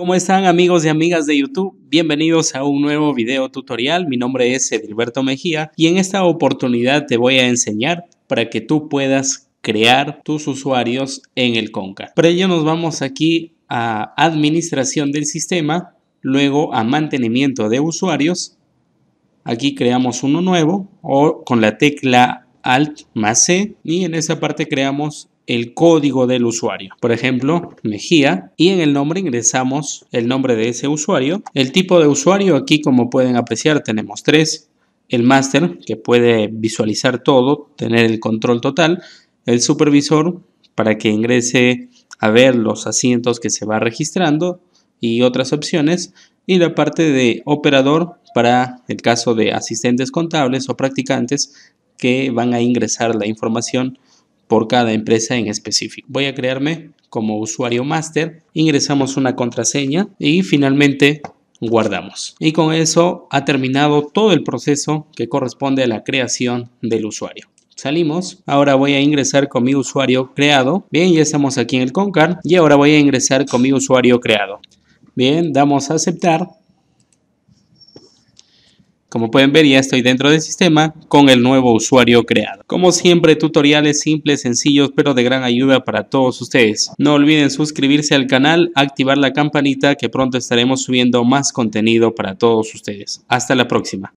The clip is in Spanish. ¿Cómo están, amigos y amigas de YouTube? Bienvenidos a un nuevo video tutorial. Mi nombre es Edilberto Mejía y en esta oportunidad te voy a enseñar para que tú puedas crear tus usuarios en el CONCAR. Para ello nos vamos aquí a Administración del Sistema, luego a Mantenimiento de Usuarios. Aquí creamos uno nuevo o con la tecla Alt+C y en esa parte creamos el código del usuario, por ejemplo Mejía, y en el nombre ingresamos el nombre de ese usuario. El tipo de usuario aquí, como pueden apreciar, tenemos tres: el máster, que puede visualizar todo, tener el control total; el supervisor, para que ingrese a ver los asientos que se va registrando y otras opciones; y la parte de operador, para el caso de asistentes contables o practicantes que van a ingresar la información por cada empresa en específico. Voy a crearme como usuario master, ingresamos una contraseña y finalmente guardamos. Y con eso ha terminado todo el proceso que corresponde a la creación del usuario. Salimos. Ahora voy a ingresar con mi usuario creado. Bien, ya estamos aquí en el CONCAR y ahora voy a ingresar con mi usuario creado. Bien, damos a aceptar. Como pueden ver, ya estoy dentro del sistema con el nuevo usuario creado. Como siempre, tutoriales simples, sencillos, pero de gran ayuda para todos ustedes. No olviden suscribirse al canal, activar la campanita, que pronto estaremos subiendo más contenido para todos ustedes. Hasta la próxima.